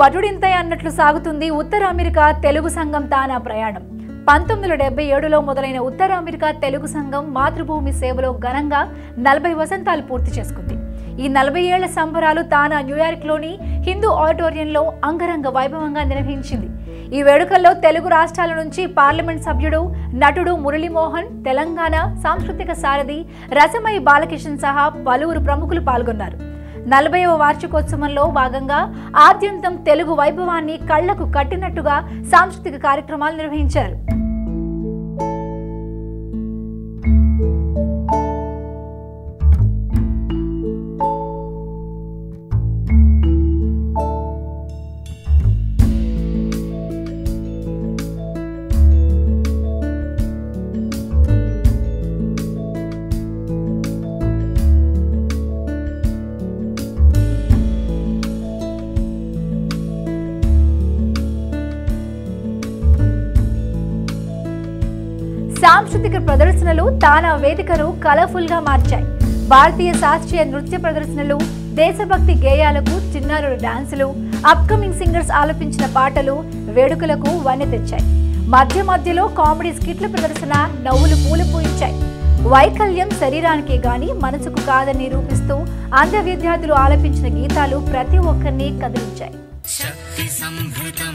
వడుడింతై అన్నట్లు సాగుతుంది ఉత్తర అమెరికా తెలుగు సంఘం తానా ప్రయాణం 1977 లో మొదలైన ఉత్తర అమెరికా తెలుగు సంఘం మాతృభూమి సేవలో ఘనంగా 40 వసంతాలు పూర్తి చేసుకుంది। ఈ 40 ఏళ్ల సంబరాలు తానా న్యూయార్క్లోని హిందూ ఆడిటోరియంలో అంగరంగ వైభవంగా నిర్వహించింది। ఈ వేడుకల్లో తెలుగు రాష్ట్రాల నుంచి పార్లమెంట్ సభ్యుడు నటుడు మురళి మోహన్, తెలంగాణ సాంస్కృతిక సారథి రసమయి బాలకృష్ణ సహా పలువురు ప్రముఖులు పాల్గొన్నారు। 40వ వార్షికోత్సవంలో భాగంగా ఆద్యంతం తెలుగు వైభవాన్ని కళ్ళకు కట్టినట్టుగా సాంస్కృతిక కార్యక్రమాలు నిర్వహించారు। सांस्कृतिक प्रदर्शनलु ताना वेदिकनु कलरफुल गा मार्चाई। भारतीय शास्त्रीय नृत्य प्रदर्शनलु, देशभक्ति गेयालकु चिन्नारुल डान्सलु, अपकमिंग सिंगर्स आलपिंचिन पाटलु वेडुकलकु वन्य तेच्चाई। मध्य मध्यलो कामेडी स्किट्ल प्रदर्शन नव्वुलु पूलपोइंचाई। वैकल्यं शरीरानिकि गानी मनसुकु कादनी रूपिस्तू अंध विद्यार्थुलु आलपिंचिन गीतालु प्रति ओक्कर्नी कदिलिंचाई। शक्ति संभृतं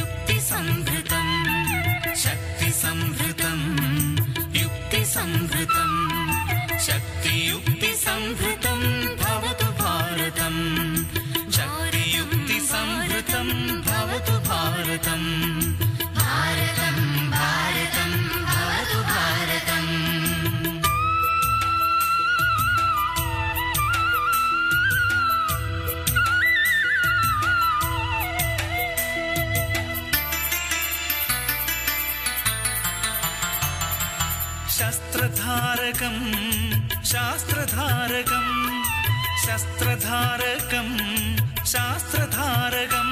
युक्ति संभृतं शक्ति संभृतं युक्ति संभृतं शक्ति युक्ति संभृतं भवतु भारतं शक्ति युक्ति संभृतं भवतु भारतं भारतं भारतं भवतु भारतं। शस्त्रधारकं शास्त्रधारकं शस्त्रधारकं शास्त्रधारकं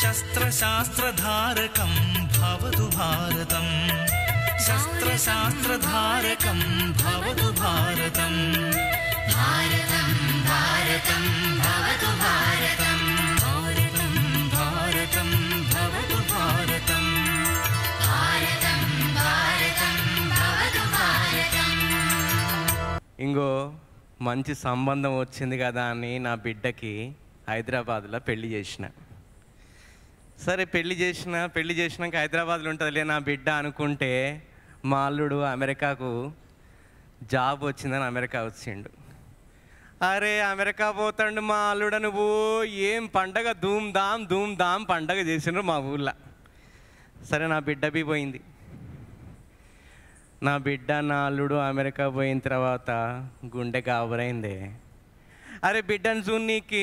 शस्त्रशास्त्रधारकं भवतु भारतं शस्त्रशास्त्रधारकं भवतु भारतं भारतं भारतं भवतु भारतं भारतं भारतं भवतु भारतं भारतं भारतं। ఇంగో మంచి సంబంధం వచ్చింది కదా అని నా బిడ్డకి హైదరాబాద్లో పెళ్లి చేసిన। సరే పెళ్లి చేసినాక హైదరాబాద్లో ఉంటుందిలే నా బిడ్డ అనుకుంటే మా అల్లుడు అమెరికాకు జాబ్ వచ్చిందని అమెరికా వచ్చిండు। అరే అమెరికా పోతాడు మా అల్లుడు నువ్వు ఏం పండగ ధూమ్ ధామ్ పండగ చేసిండ్రు మా ఊళ్ళో। సరే నా బిడ్డ పోయింది। నా బిడ్డ నా అల్లుడు అమెరికా పోయిన తర్వాత గుండె గాబరైంది। అరే బిడ్డను చూన్నీకి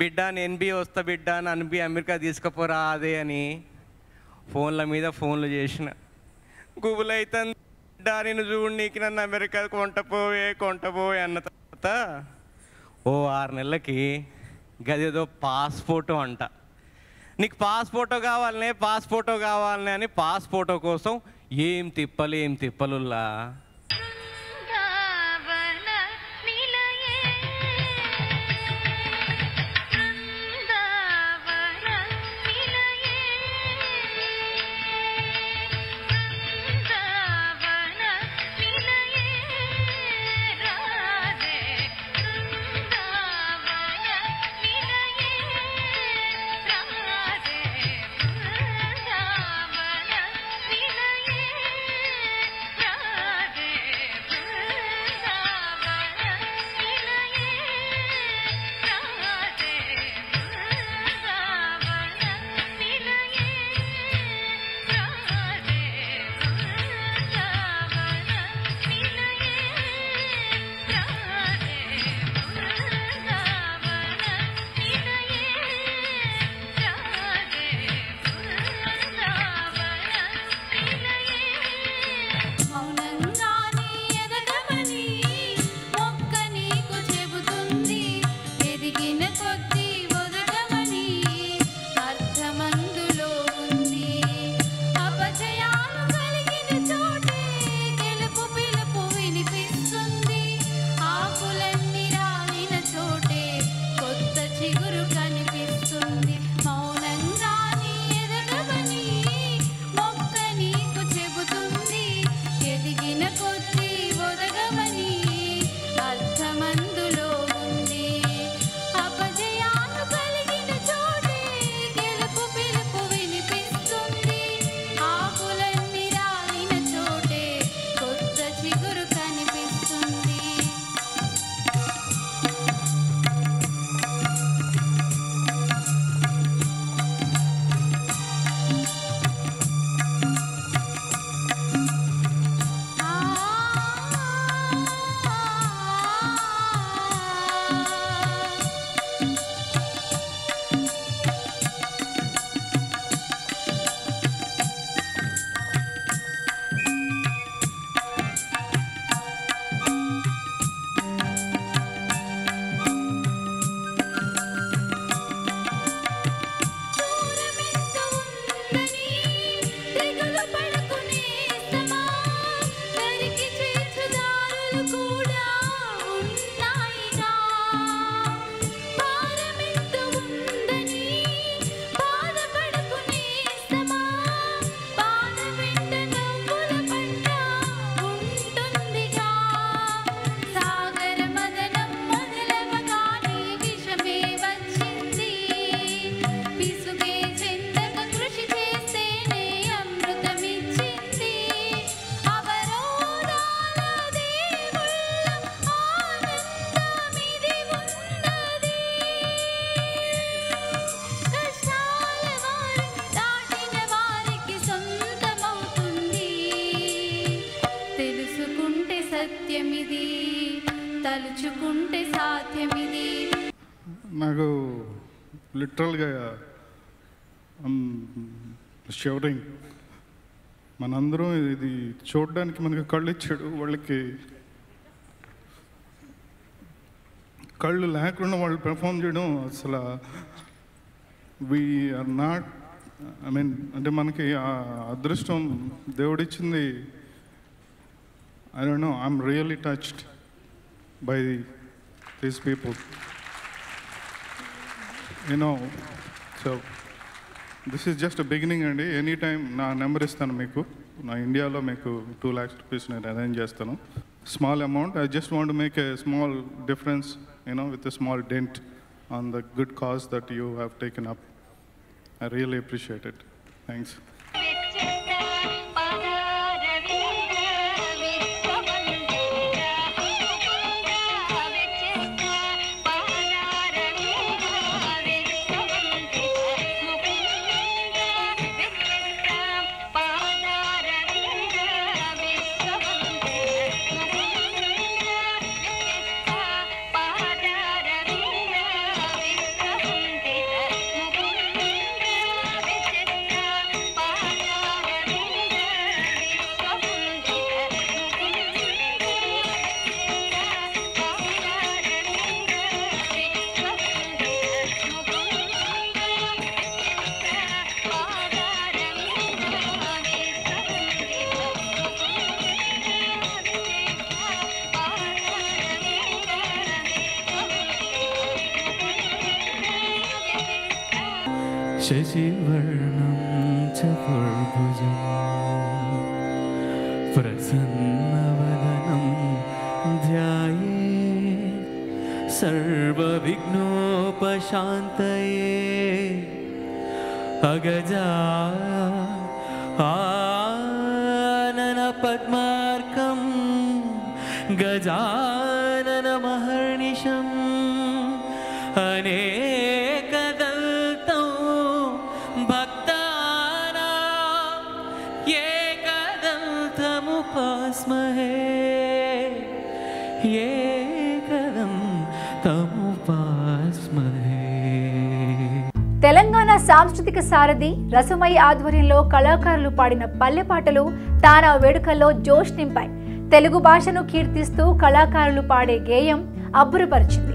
బిడ్డను ఎన్బి వస్తా బిడ్డను అన్బి అమెరికా తీసుకుపోరా అదే అని ఫోన్ల మీద చేసిన। గూగుల్ అయితే బిడ్డ నేను చూడనీకి నన్ను అమెరికా కొంటపోయే అన్న తర్వాత 6 నెలలకి గదేదో పాస్పోర్టు అంట నీకు పాస్పోర్టో కావాలనే అని పాస్పోర్టో కోసం ఏం తిప్పలుల్లా literally I'm shivering. మనందరం ఇది చూడడానికి మనకు కళ్ళు ఇచ్చాడు, వాళ్ళకి కళ్ళు లేకుండా వాళ్ళు పెర్ఫామ్ చేయడం అసలు వీఆర్ నాట్, ఐ మీన్ అంటే మనకి ఆ అదృష్టం దేవుడిచ్చింది. I don't know, I'm really touched by these people, you know. So this is just a beginning and any time na number istanu meeku na india lo meeku 2 lakhs rupees ne arrange chestanu, small amount. I just want to make a small difference, you know, with a small dent on the good cause that you have taken up. I really appreciate it. Thanks. Shashivarnam chaturbhujam prasannavanam dhyaye sarvavignopashantaye agaja anana padmarkam gajanana maharnisham ane Telangana సాంస్కృతిక సారథి రసమయి ఆధ్వర్యంలో కళాకారులు పాడిన పల్లె పాటలు తానా వేడుకల్లో జోష్ నింపాయి. తెలుగు భాషను కీర్తిస్తూ కళాకారులు పాడే గేయం అబ్బురపరిచింది.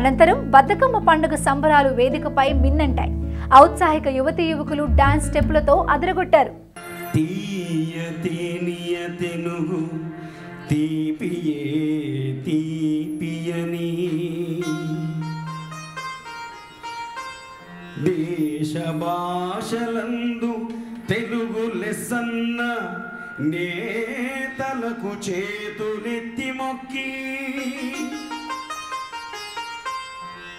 అనంతరం బతుకమ్మ పండుగ సంబరాలు వేదికపై మిన్నంటాయి. ఔత్సాహిక యువతీ యువకులు డాన్స్ స్టెప్లతో అదరగొట్టారు. దేశ భాషలందు తెలుగు లెస్సన్న నేతలకు చేతులెత్తి మొక్కి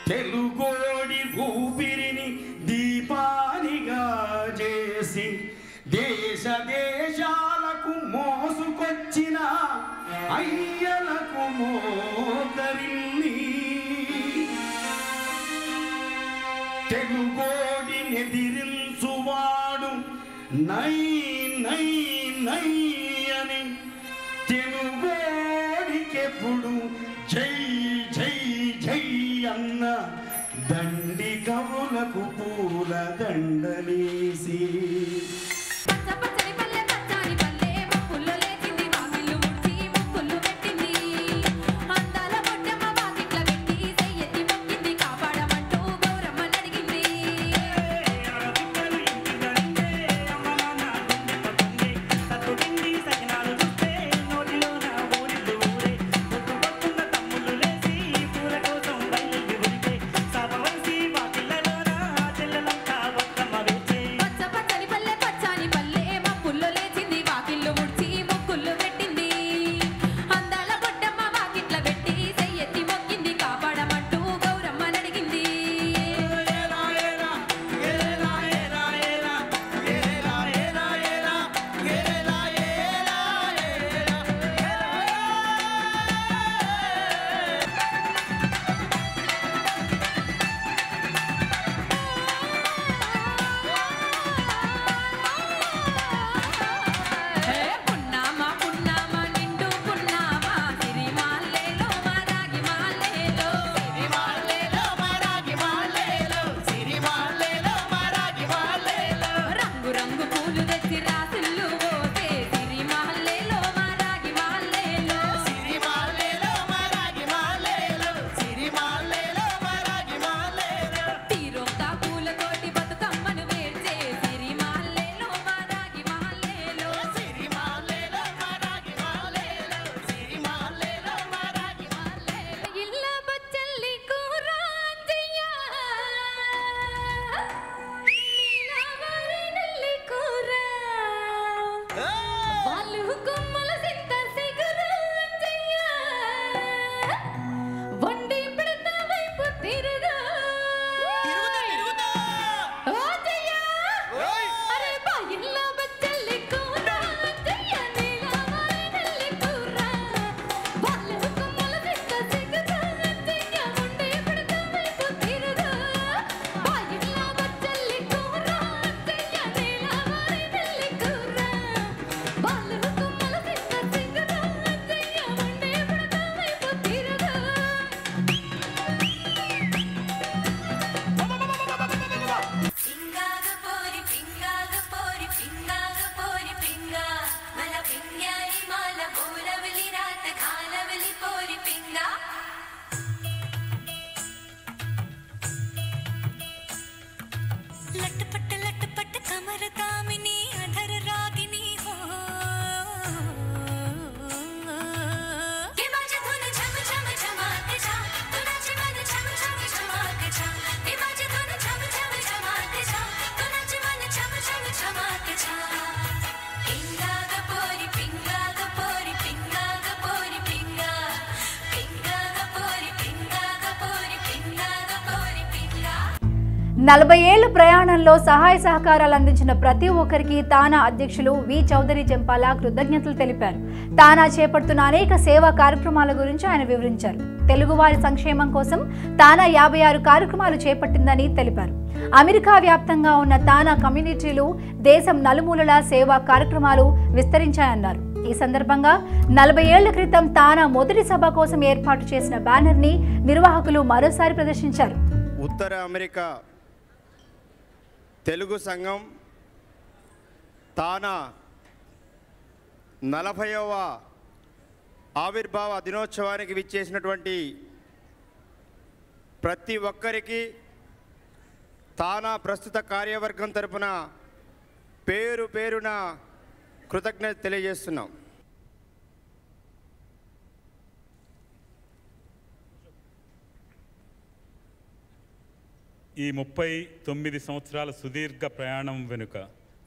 తెలుగోడి ఊపిరిని దీపానిగా చేసి దేశ దేశాలకు మోసుకొచ్చిన అయ్యలకు మోకరిల్లి తెలుగోడి నిదిరించువాడు నై నై నై అని తెలుగోడికెప్పుడు జై జై జై అన్న దండి కవులకు పూల దండలేసి నలభై ఏళ్ల ప్రయాణంలో సహాయ సహకారాలు అందించిన ప్రతి ఒక్కరికి తానా అధ్యక్షులు వి చౌదరి జంపాల కృతజ్ఞతలు తెలిపారు. తానా చేపడుతున్న అనేక సేవా కార్యక్రమాల గురించి ఆయన వివరించారు. తెలుగువారి సంక్షేమం కోసం తానా 56 కార్యక్రమాలు చేపట్టిందని తెలిపారు. అమెరికా వ్యాప్తంగా ఉన్న తానా కమ్యూనిటీలు దేశం నలుమూలల సేవా కార్యక్రమాలు విస్తరించాయన్నారు. ఈ సందర్భంగా 40 ఏళ్ల క్రితం తానా మొదటి సభ కోసం ఏర్పాటు చేసిన బ్యానర్ ని నిర్వాహకులు మరోసారి ప్రదర్శించారు. ఉత్తర అమెరికా తెలుగు సంఘం తానా 40వ ఆవిర్భావ దినోత్సవానికి విచ్చేసినటువంటి ప్రతి ఒక్కరికి తానా ప్రస్తుత కార్యవర్గం తరపున పేరు పేరున కృతజ్ఞత తెలియజేస్తున్నాం. ఈ 39 సంవత్సరాల సుదీర్ఘ ప్రయాణం వెనుక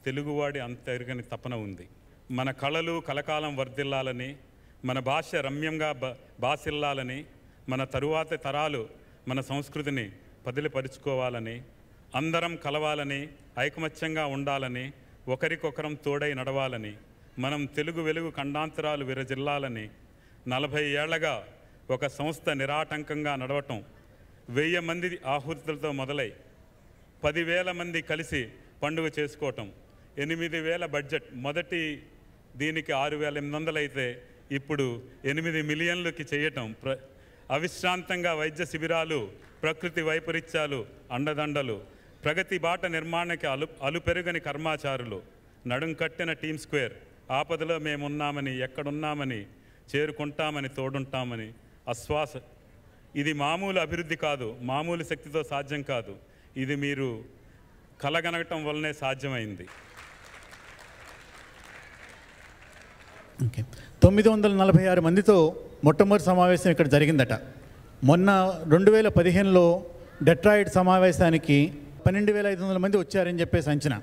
తెలుగువాడి అంతర్గని తపన ఉంది. మన కళలు కలకాలం వర్ధిల్లాలని, మన భాష రమ్యంగా బాసిల్లాలని, మన తరువాతి తరాలు మన సంస్కృతిని పదిలిపరుచుకోవాలని, అందరం కలవాలని, ఐకమత్యంగా ఉండాలని, ఒకరికొకరం తోడై నడవాలని, మనం తెలుగు వెలుగు ఖండాంతరాలు విరజిల్లాలని 40 ఏళ్లగా ఒక సంస్థ నిరాటంకంగా నడవటం, 1000 మంది ఆహుతులతో మొదలై 10,000 మంది కలిసి పండుగ చేసుకోవటం, 8,000 బడ్జెట్, మొదటి దీనికి 6,800 అయితే ఇప్పుడు 8 మిలియన్లకి చేయటం, అవిశ్రాంతంగా వైద్య శిబిరాలు, ప్రకృతి వైపరీత్యాలు అండదండలు, ప్రగతి బాట నిర్మాణానికి అలుపెరుగని కర్మాచారులు, నడుం కట్టిన టీమ్స్ స్క్వేర్, ఆపదలో మేమున్నామని, ఎక్కడున్నామని, చేరుకుంటామని, తోడుంటామని ఆశ్వాస. ఇది మామూలు అభివృద్ధి కాదు, మామూలు శక్తితో సాధ్యం కాదు, ఇది మీరు కలగనగటం వల్లనే సాధ్యమైంది. 946 మందితో మొట్టమొదటి సమావేశం ఇక్కడ జరిగిందట. మొన్న 2015లో డెట్రాయిట్ సమావేశానికి 12,500 మంది వచ్చారని చెప్పేసి అంచనా.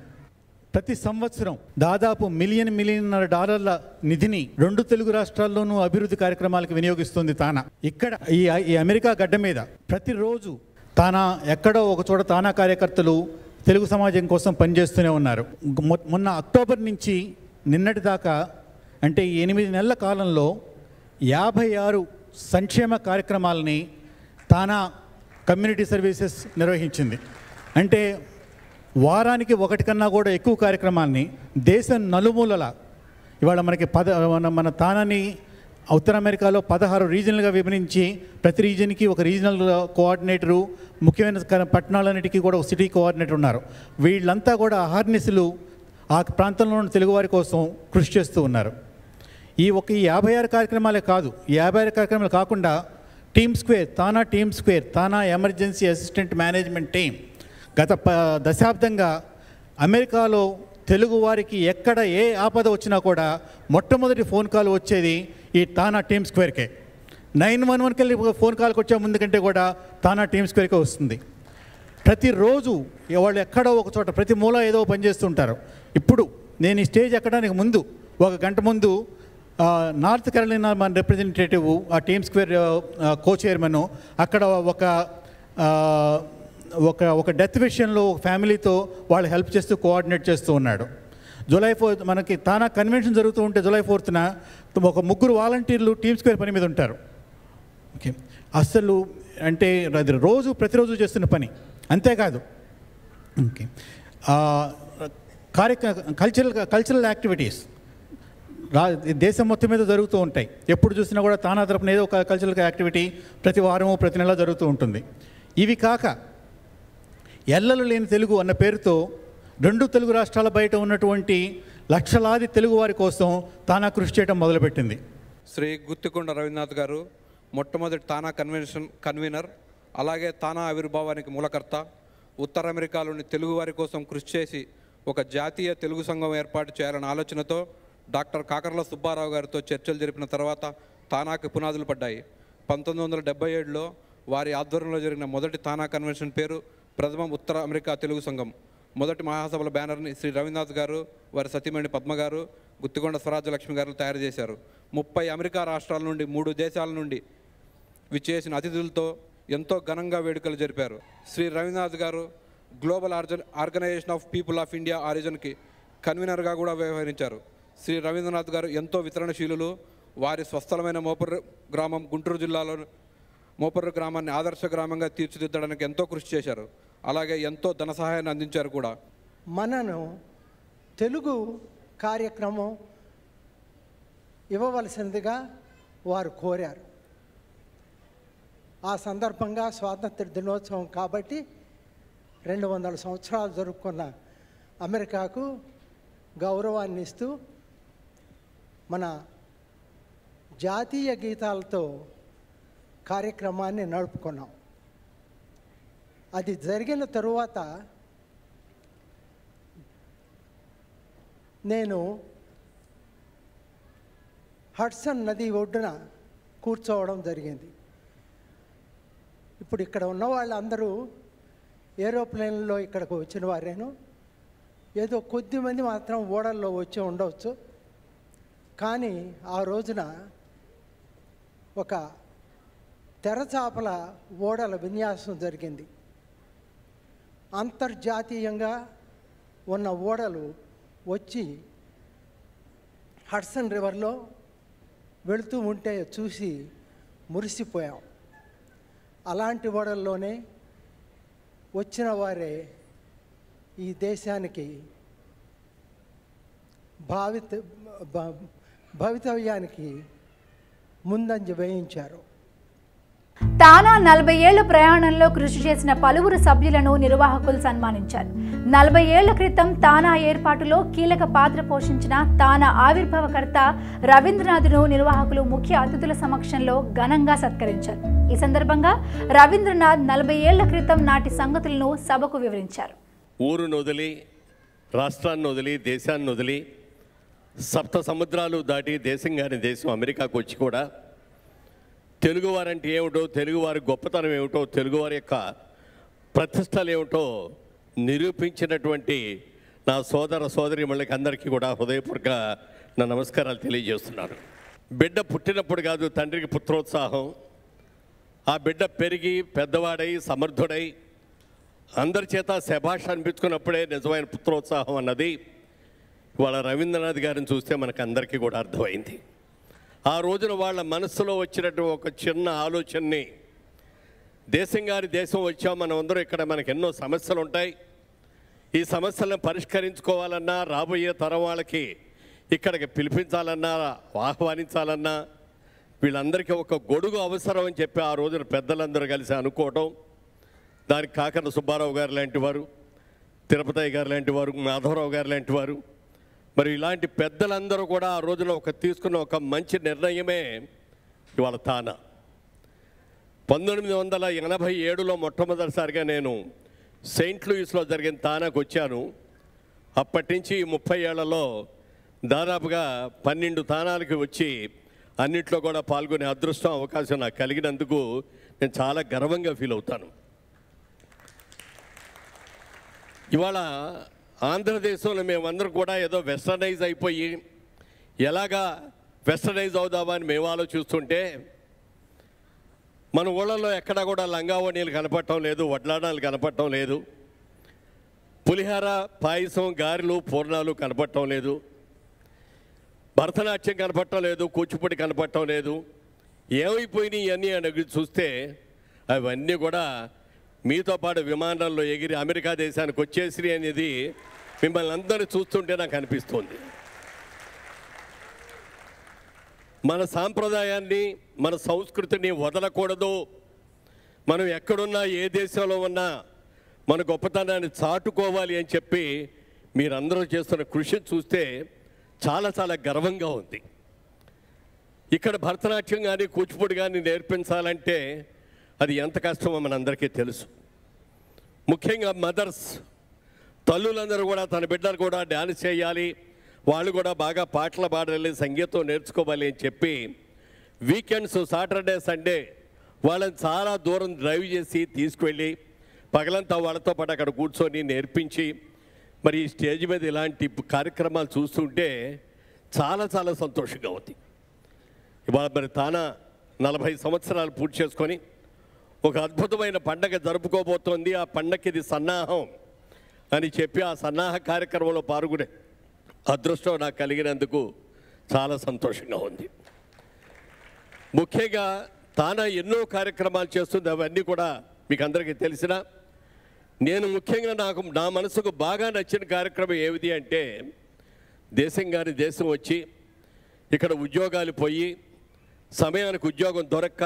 ప్రతి సంవత్సరం దాదాపు మిలియన్నర డాలర్ల నిధిని 2 తెలుగు రాష్ట్రాల్లోనూ అభివృద్ధి కార్యక్రమాలకు వినియోగిస్తుంది తానా. ఇక్కడ ఈ అమెరికా గడ్డ మీద ప్రతిరోజు తానా ఎక్కడో ఒక చోట తానా కార్యకర్తలు తెలుగు సమాజం కోసం పనిచేస్తూనే ఉన్నారు. మొన్న అక్టోబర్ నుంచి నిన్నటి దాకా అంటే 8 నెలల కాలంలో 56 సంక్షేమ కార్యక్రమాలని తానా కమ్యూనిటీ సర్వీసెస్ నిర్వహించింది. అంటే వారానికి 1 కన్నా కూడా ఎక్కువ కార్యక్రమాన్ని దేశం నలుమూలల, ఇవాళ మనకి మన తానాని ఉత్తర అమెరికాలో 16 రీజన్లుగా విభజించి ప్రతి రీజన్కి ఒక రీజనల్ కోఆర్డినేటరు, ముఖ్యమైన పట్టణాలన్నిటికీ కూడా ఒక సిటీ కోఆర్డినేటర్ ఉన్నారు. వీళ్ళంతా కూడా అహర్నిశలు ఆ ప్రాంతంలో ఉన్న తెలుగువారి కోసం కృషి చేస్తూ ఉన్నారు. ఈ 56 కార్యక్రమాలే కాదు, 56 కార్యక్రమాలు కాకుండా టీమ్ స్క్వేర్, తానా టీమ్ స్క్వేర్, తానా ఎమర్జెన్సీ అసిస్టెంట్ మేనేజ్మెంట్ టీం గత దశాబ్దంగా అమెరికాలో తెలుగువారికి ఎక్కడ ఏ ఆపద వచ్చినా కూడా మొట్టమొదటి ఫోన్ కాల్ వచ్చేది ఈ తానా టీమ్ స్క్వేర్కే. 911కి వెళ్ళి ఫోన్ కాల్కి వచ్చే ముందుకంటే కూడా తానా టీమ్ స్క్వేర్కే వస్తుంది. ప్రతిరోజు వాళ్ళు ఎక్కడో ఒక చోట ప్రతి మూల ఏదో పనిచేస్తుంటారు. ఇప్పుడు నేను ఈ స్టేజ్ ఎక్కడానికి ముందు 1 గంట ముందు నార్త్ కెరోలినా మన రిప్రజెంటేటివ్ ఆ టీమ్ స్క్వేర్ కో చైర్మన్ అక్కడ ఒక డెత్ విషయంలో ఫ్యామిలీతో వాళ్ళు హెల్ప్ చేస్తూ కోఆర్డినేట్ చేస్తూ ఉన్నాడు. జూలై 4 మనకి తానా కన్వెన్షన్ జరుగుతూ ఉంటే జూలై 4న 1 ముగ్గురు వాలంటీర్లు టీమ్ స్క్వేర్ పని మీద ఉంటారు. ఓకే, అస్సలు అంటే అది రోజు ప్రతిరోజు చేస్తున్న పని. అంతేకాదు ఓకే కల్చరల్ యాక్టివిటీస్ దేశం మొత్తం మీద జరుగుతూ ఉంటాయి. ఎప్పుడు చూసినా కూడా తానా తరపున ఏదో ఒక కల్చరల్ యాక్టివిటీ ప్రతి వారము ప్రతి నెల జరుగుతూ ఉంటుంది. ఇవి కాక ఎల్లలు లేని తెలుగు అన్న పేరుతో 2 తెలుగు రాష్ట్రాల బయట ఉన్నటువంటి లక్షలాది తెలుగువారి కోసం తానా కృషి చేయడం మొదలుపెట్టింది. శ్రీ గుత్తికొండ రవీంద్రనాథ్ గారు మొట్టమొదటి తానా కన్వీనర్, అలాగే తానా ఆవిర్భావానికి మూలకర్త, उत्तर అమెరికాలోని తెలుగు వారి కోసం కృషి చేసి ఒక జాతీయ తెలుగు సంఘం ఏర్పాటు చేయాలని ఆలోచనతో డాక్టర్ కాకర్ల సుబ్బారావు గారితో చర్చలు జరిపిన తర్వాత తానాకి పునాదులు పడ్డాయి. 1977లో వారి ఆధ్వర్యంలో జరిగిన మొదటి తానా కన్వెన్షన్ పేరు ప్రథమ ఉత్తర అమెరికా తెలుగు సంఘం. మొదటి మహాసభల బ్యానర్ని శ్రీ రవీంద్రనాథ్ గారు, వారి సతీమణి పద్మ గారు, గుత్తికొండ స్వరాజ్యలక్ష్మి గారు తయారు చేశారు. 30 అమెరికా రాష్ట్రాల నుండి 3 దేశాల నుండి విచ్చేసిన అతిథులతో ఎంతో ఘనంగా వేడుకలు జరిపారు. శ్రీ రవీంద్రనాథ్ గారు global organisation of people of India ఆరిజన్కి కన్వీనర్గా కూడా వ్యవహరించారు. శ్రీ రవీంద్రనాథ్ గారు ఎంతో వితరణశీలు. వారి స్వస్థలమైన మోపర్రు గ్రామం గుంటూరు జిల్లాలో మోపర్రు గ్రామాన్ని ఆదర్శ గ్రామంగా తీర్చిదిద్దడానికి ఎంతో కృషి చేశారు. అలాగే ఎంతో ధన సహాయాన్ని అందించారు కూడా. మనను తెలుగు కార్యక్రమం ఇవ్వవలసిందిగా వారు కోరారు. ఆ సందర్భంగా స్వాతంత్ర దినోత్సవం కాబట్టి 200 సంవత్సరాలు జరుపుకున్న అమెరికాకు గౌరవాన్ని ఇస్తూ మన జాతీయ గీతాలతో కార్యక్రమాన్ని నడుపుకున్నాం. అది జరిగిన తరువాత నేను హడ్సన్ నది ఒడ్డున కూర్చోవడం జరిగింది. ఇప్పుడు ఇక్కడ ఉన్న వాళ్ళందరూ ఏరోప్లేన్లో ఇక్కడికి వచ్చిన వారేను, ఏదో కొద్దిమంది మాత్రం ఓడల్లో వచ్చి ఉండవచ్చు. కానీ ఆ రోజున ఒక తెరచాపల ఓడల విన్యాసం జరిగింది. అంతర్జాతీయంగా ఉన్న ఓడలు వచ్చి హడ్సన్ రివర్లో వెళుతూ ఉంటే చూసి మురిసిపోయాం. అలాంటి ఓడల్లోనే వచ్చిన వారే ఈ దేశానికి భవితవ్యానికి ముందంజ వేయించారు. తానా 40 ఏళ్ల ప్రయాణంలో కృషి చేసిన పలువురు సభ్యులను నిర్వాహకులు సన్మానించారు. 40 ఏళ్ల క్రితం తానా ఏర్పాటులో కీలక పాత్ర పోషించిన తానా ఆవిర్భావకర్త రవీంద్రనాథ్ను నిర్వాహకులు ముఖ్య అతిథుల సమక్షంలో ఘనంగా సత్కరించారు. ఈ సందర్భంగా రవీంద్రనాథ్ 40 ఏళ్ల క్రితం నాటి సంగతులను సభకు వివరించారు. ఊరును వదిలి, రాష్ట్రాన్ని వదిలి, దేశాన్ని వదిలి, 7 సముద్రాలు దాటి దేశంగానే దేశం అమెరికాకు వచ్చి కూడా తెలుగువారంటే ఏమిటో, తెలుగువారి గొప్పతనం ఏమిటో, తెలుగువారి యొక్క ప్రతిష్టలు ఏమిటో నిరూపించినటువంటి నా సోదర సోదరి మళ్ళీకి అందరికీ కూడా హృదయపూర్వక నా నమస్కారాలు తెలియజేస్తున్నాను. బిడ్డ పుట్టినప్పుడు కాదు తండ్రికి పుత్రోత్సాహం, ఆ బిడ్డ పెరిగి పెద్దవాడై సమర్థుడై అందరి చేత శభాష్ అనిపించుకున్నప్పుడే నిజమైన పుత్రోత్సాహం అన్నది వాళ్ళ రవీంద్రనాథ్ గారిని చూస్తే మనకు అందరికీ కూడా అర్థమైంది. ఆ రోజున వాళ్ళ మనస్సులో వచ్చినటువంటి ఒక చిన్న ఆలోచనని, దేశంగాని దేశం వచ్చాం మనం అందరూ, ఇక్కడ మనకు ఎన్నో సమస్యలు ఉంటాయి, ఈ సమస్యలను పరిష్కరించుకోవాలన్నా, రాబోయే తరం వాళ్ళకి ఇక్కడికి పిలిపించాలన్నా, ఆహ్వానించాలన్నా వీళ్ళందరికీ ఒక గొడుగు అవసరం అని చెప్పి ఆ రోజున పెద్దలందరూ కలిసి అనుకోవటం, దానికి కాకర్ల సుబ్బారావు గారు లాంటి వారు, తిరుపతయ్య గారు లాంటి వారు, మాధవరావు గారు లాంటి వారు, మరి ఇలాంటి పెద్దలందరూ కూడా ఆ రోజున తీసుకున్న ఒక మంచి నిర్ణయమే ఇవాళ తానా. 1987లో మొట్టమొదటిసారిగా నేను సెయింట్ లూయిస్లో జరిగిన తానాకు వచ్చాను. అప్పటి నుంచి 30 ఏళ్లలో దాదాపుగా 12 తానాలకి వచ్చి అన్నింటిలో కూడా పాల్గొనే అదృష్టం, అవకాశం నాకు కలిగినందుకు నేను చాలా గర్వంగా ఫీల్ అవుతాను. ఇవాళ ఆంధ్రదేశంలో మేమందరం కూడా ఏదో వెస్టర్నైజ్ అయిపోయి ఎలాగా వెస్టర్నైజ్ అవుదామా అని మేము ఆలోచిస్తుంటే మన ఊళ్ళల్లో ఎక్కడా కూడా లంగావోణీలు కనపడటం లేదు, వడ్లాడాలు కనపడటం లేదు, పులిహార, పాయసం, గారెలు, పూర్ణాలు కనపడటం లేదు, భరతనాట్యం కనపడటం లేదు, కూచిపూడి కనపడటం లేదు. ఏమైపోయినాయి ఇవన్నీ అని చూస్తే అవన్నీ కూడా మీతో పాటు విమానాల్లో ఎగిరి అమెరికా దేశానికి వచ్చేసి అనేది మిమ్మల్ని అందరూ చూస్తుంటే నాకు అనిపిస్తుంది. మన సాంప్రదాయాన్ని, మన సంస్కృతిని వదలకూడదు. మనం ఎక్కడున్నా, ఏ దేశంలో ఉన్నా మన గొప్పతనాన్ని చాటుకోవాలి అని చెప్పి మీరందరూ చేస్తున్న కృషిని చూస్తే చాలా చాలా గర్వంగా ఉంది. ఇక్కడ భరతనాట్యం కానీ, కూచిపూడి కానీ నేర్పించాలంటే అది ఎంత కష్టమో మనందరికీ తెలుసు. ముఖ్యంగా మదర్స్ తల్లులందరూ కూడా తన బిడ్డలు కూడా డాన్స్ చేయాలి, వాళ్ళు కూడా బాగా పాటలు పాడాలి, సంగీతం నేర్చుకోవాలి అని చెప్పి వీకెండ్స్ సాటర్డే సండే వాళ్ళని చాలా దూరం డ్రైవ్ చేసి తీసుకెళ్ళి పగలంతా వాళ్ళతో పాటు అక్కడ కూర్చొని నేర్పించి మరి ఈ స్టేజ్ మీద ఇలాంటి కార్యక్రమాలు చూస్తుంటే చాలా చాలా సంతోషంగా ఉంది. ఇవాళ మరి తానా 40 సంవత్సరాలు పూర్తి చేసుకొని ఒక అద్భుతమైన పండగ జరుపుకోబోతోంది. ఆ పండగకి ఇది సన్నాహం అని చెప్పి ఆ సన్నాహ కార్యక్రమంలో పాల్గొనే అదృష్టం నాకు కలిగినందుకు చాలా సంతోషంగా ఉంది. ముఖ్యంగా తానా ఎన్నో కార్యక్రమాలు చేస్తుంది, అవన్నీ కూడా మీకు అందరికీ తెలిసిన నేను ముఖ్యంగా నా మనసుకు బాగా నచ్చిన కార్యక్రమం ఏమిటి అంటే దేశం గారి దేశం వచ్చి ఇక్కడ ఉద్యోగాలు పోయి సమయానికి ఉద్యోగం దొరక్క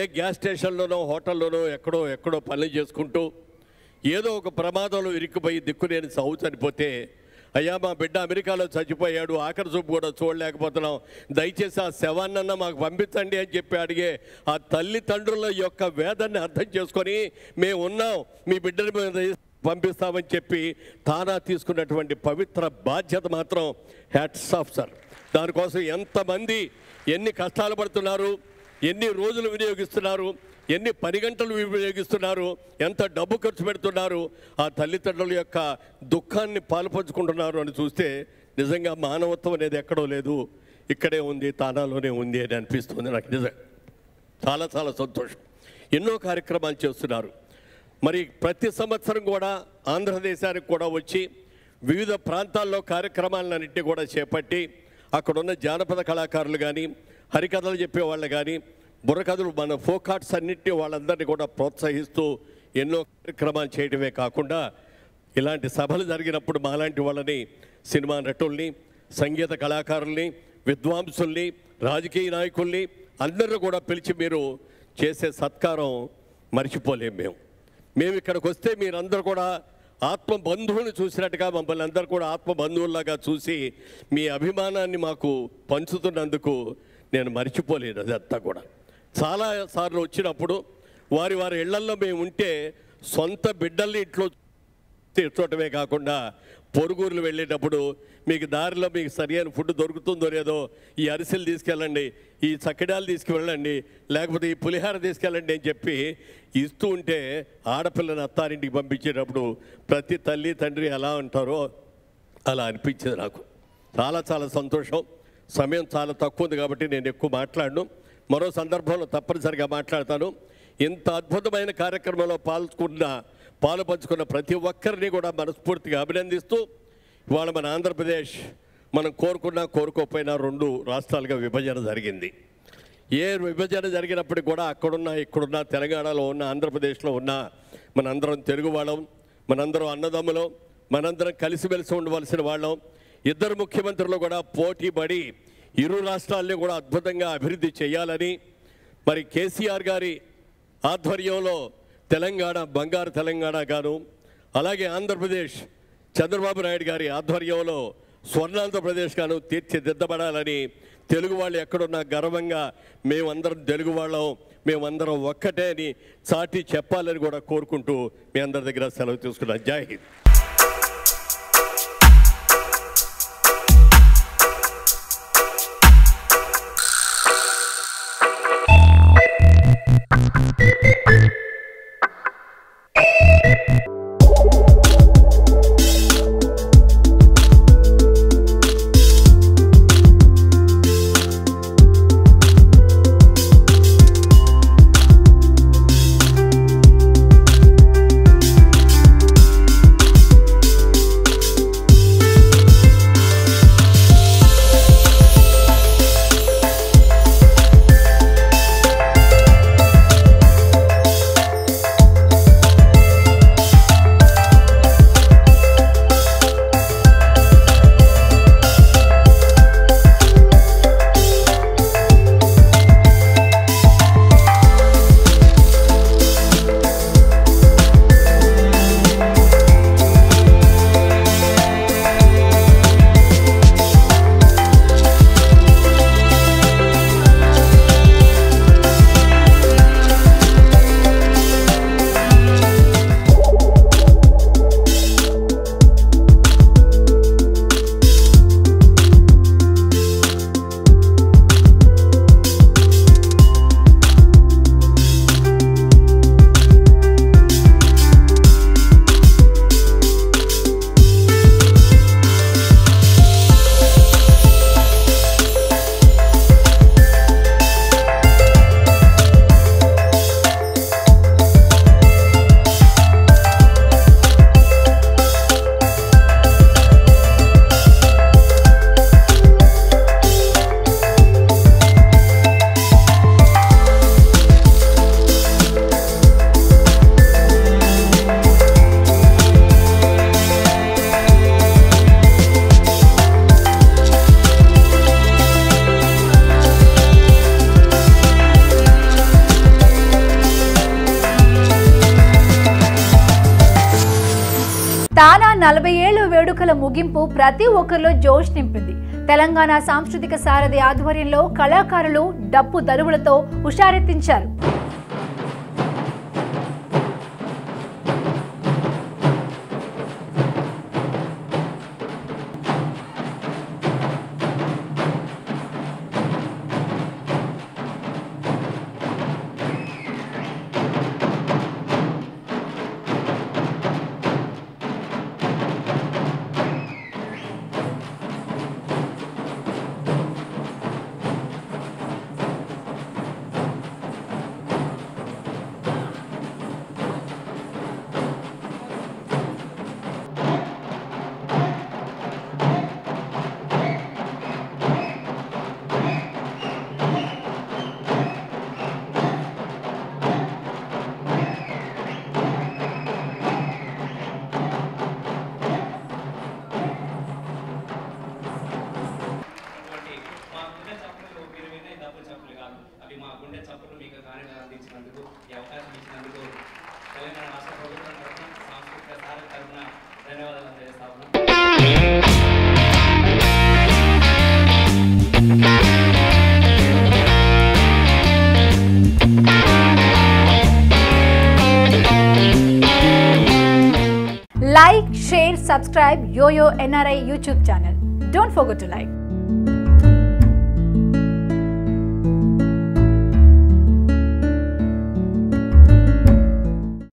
ఏ గ్యాస్ స్టేషన్లోనో హోటల్లోనో ఎక్కడో పనులు చేసుకుంటూ ఏదో ఒక ప్రమాదంలో ఇరుక్కుపోయి దిక్కులేని సావు చనిపోతే అయ్యా మా బిడ్డ అమెరికాలో చచ్చిపోయాడు, ఆఖరి చూపు కూడా చూడలేకపోతున్నాం, దయచేసి ఆ శవాన్నన్నా మాకు పంపించండి అని చెప్పి అడిగే ఆ తల్లిదండ్రుల యొక్క వేదనని అర్థం చేసుకొని మేము ఉన్నాం మీ బిడ్డని మేము పంపిస్తామని చెప్పి తానా తీసుకున్నటువంటి పవిత్ర బాధ్యత మాత్రం హ్యాట్స్ ఆఫ్ సార్. దానికోసం ఎంతమంది ఎన్ని కష్టాలు పడుతున్నారు, ఎన్ని రోజులు వినియోగిస్తున్నారు, ఎన్ని పని గంటలు వినియోగిస్తున్నారు, ఎంత డబ్బు ఖర్చు పెడుతున్నారు, ఆ తల్లిదండ్రుల యొక్క దుఃఖాన్ని పాలుపంచుకుంటున్నారు అని చూస్తే నిజంగా మానవత్వం అనేది ఎక్కడో లేదు, ఇక్కడే ఉంది, తానాలోనే ఉంది అని అనిపిస్తుంది నాకు. నిజంగా చాలా చాలా సంతోషం. ఎన్నో కార్యక్రమాలు చేస్తున్నారు. మరి ప్రతి సంవత్సరం కూడా ఆంధ్రదేశానికి కూడా వచ్చి వివిధ ప్రాంతాల్లో కార్యక్రమాలన్నింటినీ కూడా చేపట్టి అక్కడున్న జానపద కళాకారులు కానీ హరికథలు చెప్పేవాళ్ళు కానీ బుర్రకథలు మన ఫోక్ ఆర్ట్స్ అన్నింటినీ వాళ్ళందరినీ కూడా ప్రోత్సహిస్తూ ఎన్నో కార్యక్రమాలు చేయడమే కాకుండా ఇలాంటి సభలు జరిగినప్పుడు మాలాంటి వాళ్ళని సినిమా నటుల్ని, సంగీత కళాకారుల్ని, విద్వాంసుల్ని, రాజకీయ నాయకుల్ని అందరినీ కూడా పిలిచి మీరు చేసే సత్కారం మర్చిపోలేము. మేము ఇక్కడికి వస్తే మీరందరూ కూడా ఆత్మ బంధువుని చూసినట్టుగా మమ్మల్ని అందరూ కూడా ఆత్మ బంధువుల్లాగా చూసి మీ అభిమానాన్ని మాకు పంచుతున్నందుకు నేను మర్చిపోలేను. అదంతా కూడా చాలాసార్లు వచ్చినప్పుడు వారి ఇళ్లల్లో మేము ఉంటే సొంత బిడ్డల్ని ఇంట్లో చూడటమే కాకుండా పొరుగుర్లు వెళ్ళేటప్పుడు మీకు దారిలో మీకు సరైన ఫుడ్ దొరుకుతుందో లేదో, ఈ అరిసెలు తీసుకెళ్ళండి, ఈ చక్కడాలు తీసుకువెళ్ళండి, లేకపోతే ఈ పులిహార తీసుకెళ్ళండి అని చెప్పి ఇస్తూ ఉంటే ఆడపిల్లని అత్తారింటికి పంపించేటప్పుడు ప్రతి తల్లి తండ్రి ఎలా ఉంటారో అలా అనిపించింది నాకు. చాలా చాలా సంతోషం. సమయం చాలా తక్కువ ఉంది కాబట్టి నేను ఎక్కువ మాట్లాడను, మరో సందర్భంలో తప్పనిసరిగా మాట్లాడతాను. ఇంత అద్భుతమైన కార్యక్రమంలో పాలు పంచుకున్న ప్రతి ఒక్కరిని కూడా మనస్ఫూర్తిగా అభినందిస్తూ ఇవాళ మన ఆంధ్రప్రదేశ్ మనం కోరుకున్నా కోరుకోకపోయినా 2 రాష్ట్రాలుగా విభజన జరిగింది. ఏ విభజన జరిగినప్పటికీ కూడా అక్కడున్నా ఇక్కడున్నా తెలంగాణలో ఉన్న ఆంధ్రప్రదేశ్లో ఉన్న మనందరం తెలుగు వాళ్ళం, మనందరం అన్నదమ్ములం, మనందరం కలిసిమెలిసి ఉండవలసిన వాళ్ళం. ఇద్దరు ముఖ్యమంత్రులు కూడా పోటీ పడి ఇరు రాష్ట్రాల్ని కూడా అద్భుతంగా అభివృద్ధి చేయాలని మరి కేసీఆర్ గారి ఆధ్వర్యంలో తెలంగాణ బంగారు తెలంగాణ గాను, అలాగే ఆంధ్రప్రదేశ్ చంద్రబాబు నాయుడు గారి ఆధ్వర్యంలో స్వర్ణాంధ్రప్రదేశ్ గాను తీర్చిదిద్దబడాలని తెలుగు వాళ్ళు ఎక్కడున్నా గర్వంగా మేమందరం తెలుగు వాళ్ళం, మేమందరం ఒక్కటే అని చాటి చెప్పాలని కూడా కోరుకుంటూ మీ అందరి దగ్గర సెలవు తీసుకున్నాను. జై హింద్. నలభై ఏళ్ల వేడుకల ముగింపు ప్రతి ఒక్కరిలో జోష్ నింపింది. తెలంగాణ సాంస్కృతిక సారథి ఆధ్వర్యంలో కళాకారులు డప్పు దరువులతో హుషారెత్తించారు. Like, share, subscribe YOYO NRI YouTube channel. Don't forget to like.